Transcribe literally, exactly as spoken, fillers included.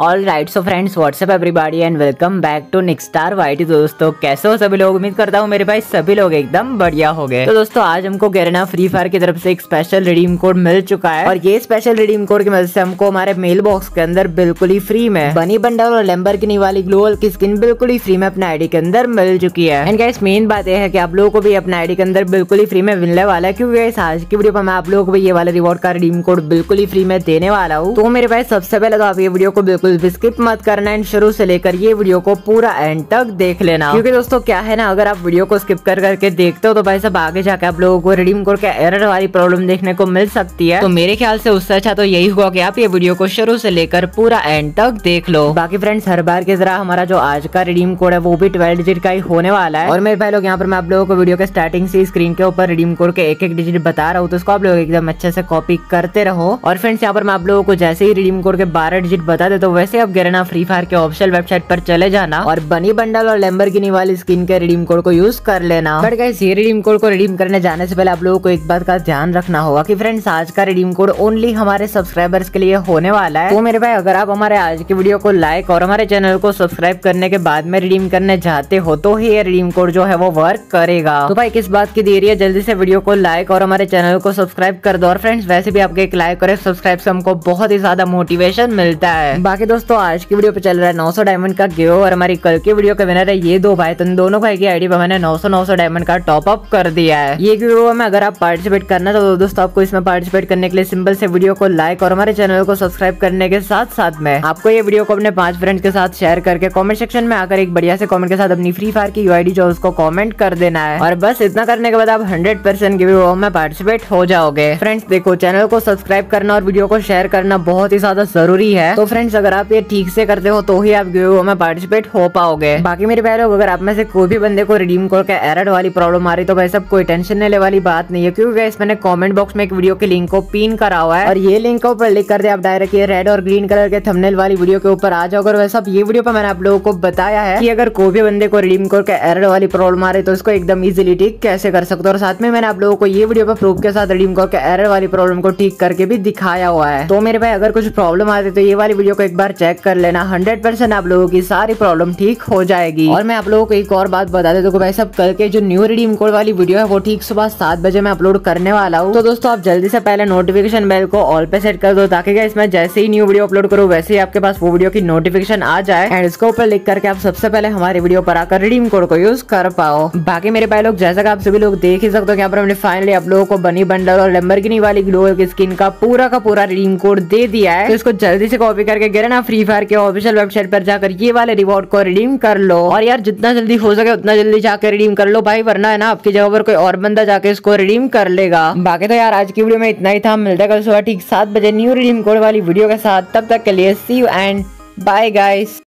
All right so friends, what's up everybody and welcome back to Nick Star YT. दोस्तों कैसे हो सभी लोग, उम्मीद करता हूँ मेरे भाई सभी लोग एकदम बढ़िया हो गए। तो दोस्तों आज हमको गरेना फ्री फायर की तरफ से एक स्पेशल रिडीम कोड मिल चुका है और ये स्पेशल रिडीम कोड की मदद से हमको हमारे मेल बॉक्स के अंदर बिल्कुल ही फ्री में बनी बंडल और लैम्बोर्गिनी वाली ग्लोबल की स्किन बिल्कुल ही फ्री में अपने आईडी के अंदर मिल चुकी है। एंड गाइस मेन बात यह है कि आप लोगों को भी अपने आईडी के अंदर बिल्कुल ही फ्री में मिलने वाला है, क्योंकि गाइस आज की वीडियो पर मैं आप लोगों को भी ये वाला रिवॉर्ड का रिडीम कोड बिल्कुल ही फ्री में देने वाला हूँ। तो मेरे भाई सबसे पहले तो आप ये वीडियो को बिल्कुल भी स्किप मत करना एंड शुरू से लेकर ये वीडियो को पूरा एंड तक देख लेना, क्योंकि दोस्तों क्या है ना, अगर आप वीडियो को स्किप कर करके देखते हो तो भाई साहब आगे जाकर आप लोगों को रिडीम कोड का एरर वाली प्रॉब्लम देखने को मिल सकती है। तो मेरे ख्याल से उससे अच्छा तो यही हुआ कि आप ये वीडियो को शुरू से लेकर पूरा एंड तक देख लो। बाकी फ्रेंड्स हर बार की तरह हमारा जो आज का रिडीम कोड है वो भी ट्वेल्व डिजिट का ही होने वाला है। और मेरे भाई लोग यहाँ पर मैं आप लोगों को वीडियो के स्टार्टिंग से स्क्रीन के ऊपर रिडीम कोड के एक एक डिजिट बता रहा हूँ, तो उसको आप लोग एकदम अच्छे से कॉपी करते रहो। और फ्रेंड्स यहाँ पर मैं आप लोगों को जैसे ही रिडीम कोड के बारह डिजिट बता दे तो वैसे आप गरेना फ्री फायर के ऑफिशियल वेबसाइट पर चले जाना और बनी बंडल और लैम्बोर्गिनी वाली स्किन के रिडीम कोड को यूज कर लेना। बट गाइस ये रिडीम कोड को रिडीम करने जाने से पहले आप लोगों को एक बात का ध्यान रखना होगा कि फ्रेंड्स आज का रिडीम कोड ओनली हमारे सब्सक्राइबर्स के लिए होने वाला है। तो मेरे भाई अगर आप हमारे आज की वीडियो को लाइक और हमारे चैनल को सब्सक्राइब करने के बाद में रिडीम करने जाते हो तो ही ये रिडीम कोड जो है वो वर्क करेगा। तो भाई किस बात की देरी है, जल्दी से वीडियो को लाइक और हमारे चैनल को सब्सक्राइब कर दो। और फ्रेंड्स वैसे भी आपके एक लाइक और सब्सक्राइब से हमको बहुत ही ज्यादा मोटिवेशन मिलता है। बाकी दोस्तों आज की वीडियो पे चल रहा है नौ सौ डायमंड का गिव और हमारी कल की वीडियो का विनर है ये दो भाई। तो इन दोनों भाई की आईडी पर मैंने नौ सौ नौ सौ डायमंड का टॉप अप कर दिया है। ये गिव में अगर आप पार्टिसिपेट करना तो दोस्तों आपको इसमें पार्टिसिपेट करने के लिए सिंपल से वीडियो को लाइक और हमारे चैनल को सब्सक्राइब करने के साथ साथ में आपको ये वीडियो को अपने पांच फ्रेंड के साथ शेयर करके कॉमेंट सेक्शन में आकर एक बढ़िया से कॉमेंट के साथ अपनी फ्री फायर की यूआईडी जो उसको कॉमेंट कर देना है। और बस इतना करने के बाद आप हंड्रेड परसेंट गिव में पार्टिसिपेट हो जाओगे। फ्रेंड्स देखो चैनल को सब्सक्राइब करना और वीडियो को शेयर करना बहुत ही ज्यादा जरूरी है। तो फ्रेंड्स अगर आप ये ठीक से करते हो तो ही आप गिव में पार्टिसिपेट हो पाओगे। बाकी मेरे भाई लोग अगर आप में से कोई भी बंदे को रिडीम कोड का एरर वाली प्रॉब्लम आ रही तो भाई सब कोई टेंशन लेने वाली बात नहीं है, क्योंकि गाइस मैंने कमेंट बॉक्स में एक वीडियो के लिंक को पिन करा हुआ है और ये लिंक के ऊपर क्लिक कर दे आप डायरेक्ट ये रेड और ग्रीन कलर के थंबनेल वाली वीडियो के ऊपर आ जाओगे। और वैसे आप ये वीडियो पर मैंने आप लोगों को बताया है कि अगर कोई भी बंदे को रिडीम कोड का एरर वाली प्रॉब्लम आ रही तो इसको एकदम इजिली ठीक कैसे कर सकते हो। और साथ में मैंने आप लोगों को ये वीडियो पर प्रूफ के साथ रिडीम कोड का एरर वाली प्रॉब्लम को ठीक करके भी दिखाया हुआ है। तो मेरे भाई अगर कुछ प्रॉब्लम आती तो ये वाली वीडियो को एक बार चेक कर लेना, हंड्रेड परसेंट आप लोगों की सारी प्रॉब्लम ठीक हो जाएगी। और मैं आप लोगों को एक और बात बता देता हूं कि भाई साहब कल के जो न्यू रिडीम कोड वाली वीडियो है वो ठीक सुबह सात बजे मैं अपलोड करने वाला हूं। तो दोस्तों आप जल्दी से पहले नोटिफिकेशन बेल को ऑल पे सेट कर दो ताकि गाइस मैं जैसे ही न्यू वीडियो अपलोड करूँ वैसे ही आपके पास वो वीडियो की नोटिफिकेशन आ जाए एंड इसके ऊपर क्लिक करके आप सबसे पहले हमारे वीडियो पर आकर रिडीम कोड को यूज कर पाओ। बाकी मेरे भाई लोग जैसा कि आप सभी लोग देख ही सकते हो, यहाँ पर हमने फाइनली आप लोगों को बनी बंडल और लैम्बोर्गिनी वाली ग्लोबल की स्किन का पूरा का पूरा रिडीम कोड दे दिया है। तो इसको जल्दी से कॉपी करके गरेना फ्री फायर के ऑफिशियल वेबसाइट पर जाकर ये वाले रिवॉर्ड को रिडीम कर लो। और यार जितना जल्दी हो सके उतना जल्दी जाकर रिडीम कर लो भाई, वरना है ना आपकी जगह पर कोई और बंदा जाके इसको रिडीम कर लेगा। बाकी तो यार आज की वीडियो में इतना ही था, मिलता है कल सुबह ठीक सात बजे न्यू रिडीम कोड वाली वीडियो के साथ। तब तक के लिए see you and bye guys.